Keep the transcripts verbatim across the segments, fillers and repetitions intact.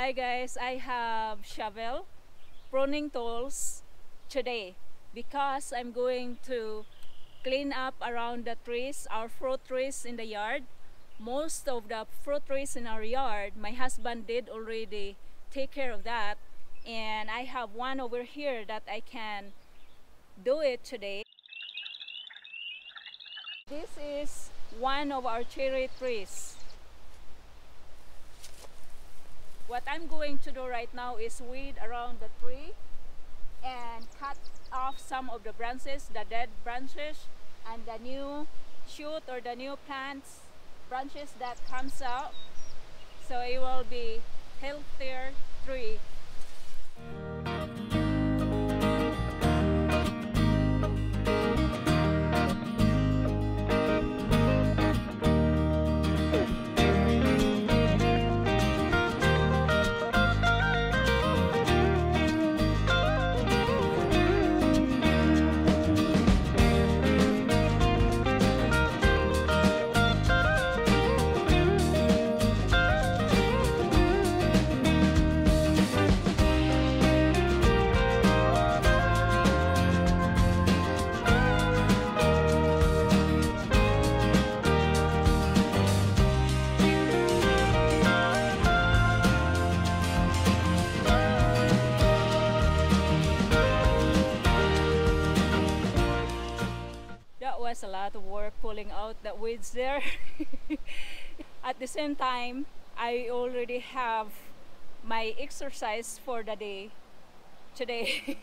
Hi guys, I have shovel pruning tools today because I'm going to clean up around the trees, our fruit trees in the yard. Most of the fruit trees in our yard, my husband did already take care of that, and I have one over here that I can do it today. This is one of our cherry trees. What I'm going to do right now is weed around the tree and cut off some of the branches, the dead branches, and the new shoot or the new plants, branches that comes out, so it will be healthier tree. A lot of work pulling out the weeds there. At the same time, I already have my exercise for the day today.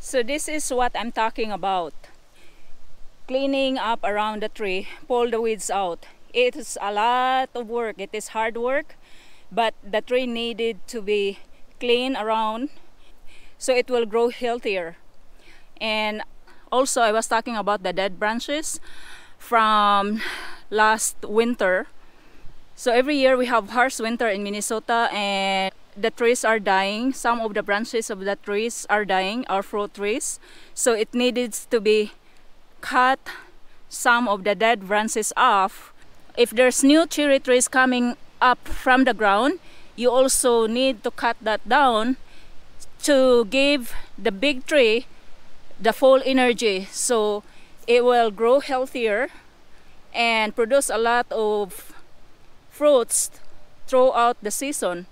So this is what I'm talking about. Cleaning up around the tree, pull the weeds out. It is a lot of work. It is hard work, but the tree needed to be clean around so it will grow healthier. And also, I was talking about the dead branches from last winter. So every year we have harsh winter in Minnesota and the trees are dying. Some of the branches of the trees are dying, our fruit trees. So it needs to be cut some of the dead branches off. If there's new cherry trees coming up from the ground, you also need to cut that down to give the big tree the full energy, so it will grow healthier and produce a lot of fruits throughout the season.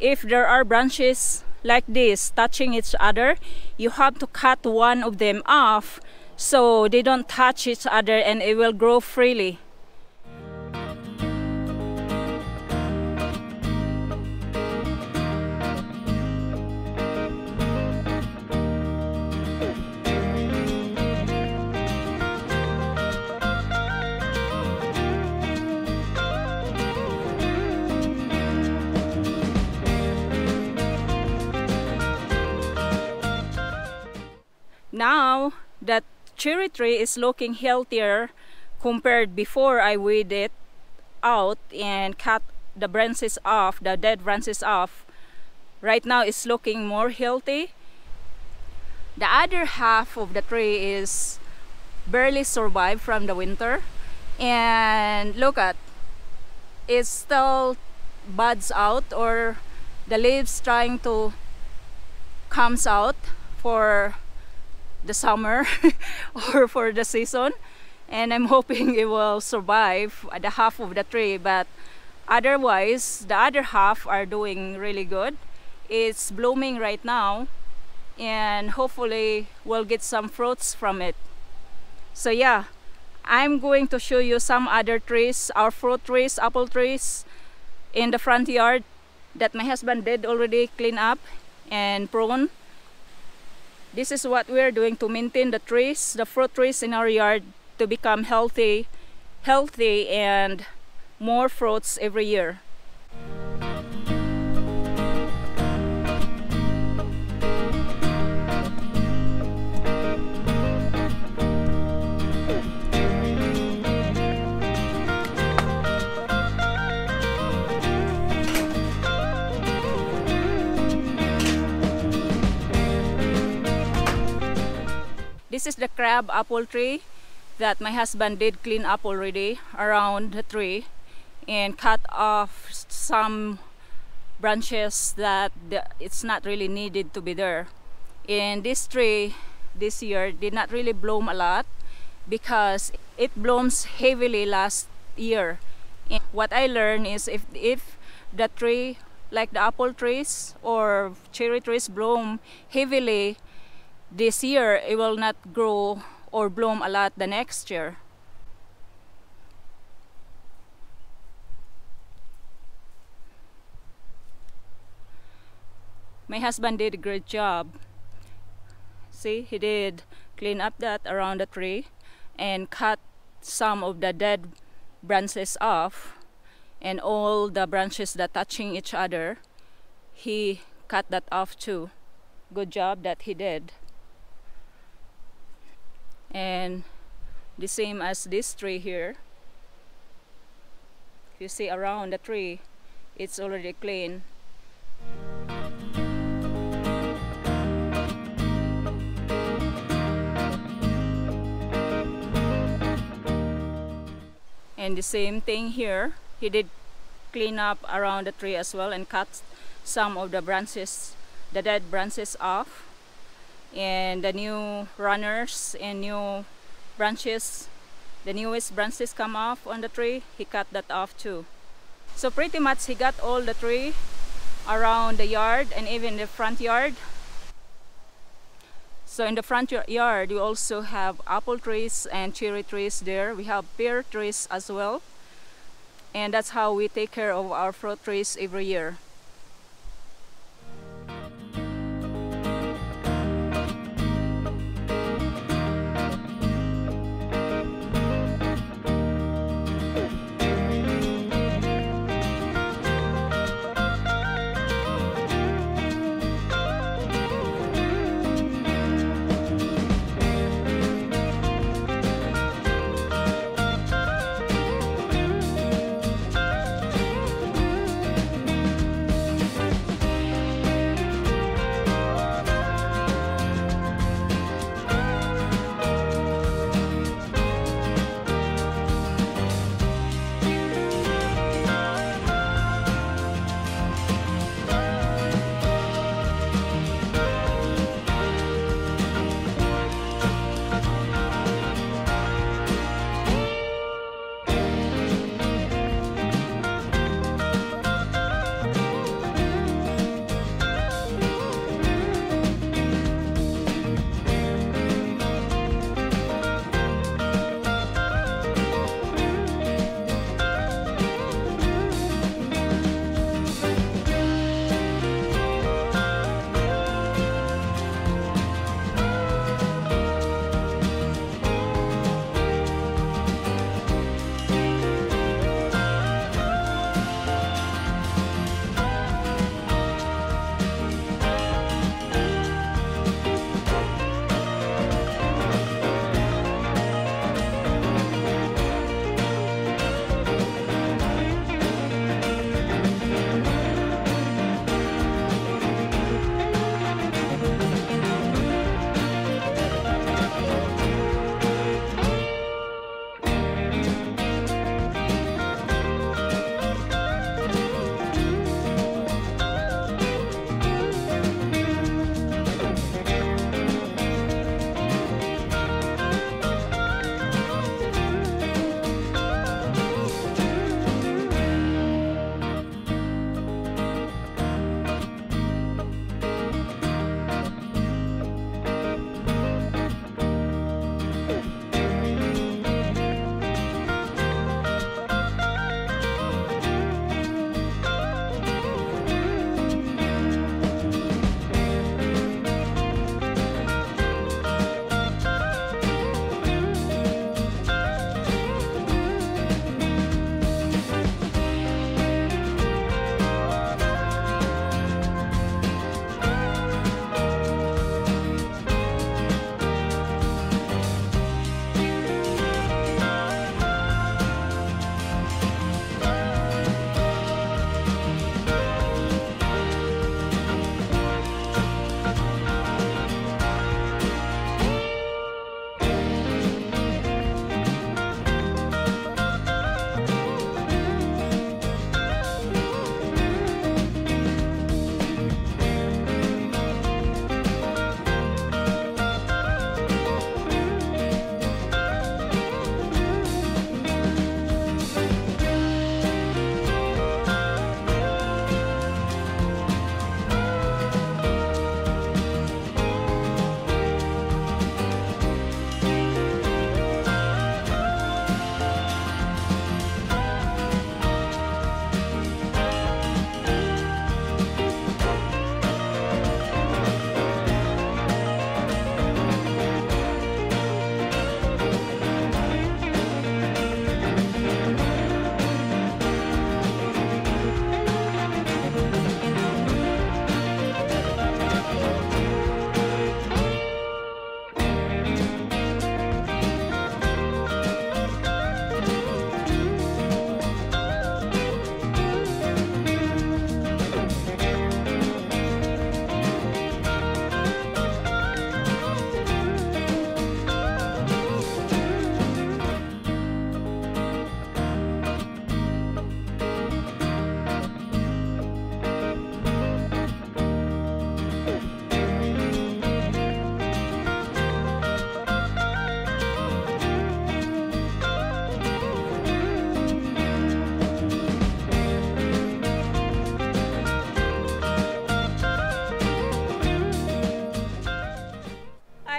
If there are branches like this touching each other, you have to cut one of them off so they don't touch each other and it will grow freely. Now that cherry tree is looking healthier compared before I weed it out and cut the branches off, the dead branches off. Right now it's looking more healthy. The other half of the tree is barely survived from the winter, and look at it, still buds out, or the leaves trying to comes out for the summer or for the season, and I'm hoping it will survive the half of the tree. But otherwise, the other half are doing really good. It's blooming right now and hopefully we'll get some fruits from it. So yeah, I'm going to show you some other trees, our fruit trees, apple trees in the front yard that my husband did already clean up and prune. This is what we're doing to maintain the trees, the fruit trees in our yard, to become healthy, healthy and more fruits every year. This This is the crab apple tree that my husband did clean up already around the tree and cut off some branches that the, it's not really needed to be there. And this tree this year did not really bloom a lot because it blooms heavily last year. And what I learned is if, if the tree, like the apple trees or cherry trees, bloom heavily this year, it will not grow or bloom a lot the next year. My husband did a great job. See, he did clean up that around the tree and cut some of the dead branches off, and all the branches that touching each other, he cut that off too. Good job that he did. And the same as this tree here, if you see around the tree, it's already clean. And the same thing here, he did clean up around the tree as well and cut some of the branches, the dead branches off, and the new runners and new branches, the newest branches come off on the tree, he cut that off too. So pretty much he got all the tree around the yard and even the front yard. So in the front yard, we also have apple trees and cherry trees there. We have pear trees as well. And that's how we take care of our fruit trees every year.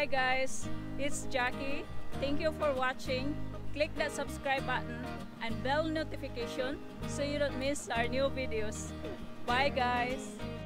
Hi guys, it's Jackie. Thank you for watching. Click that subscribe button and bell notification so you don't miss our new videos. Bye guys.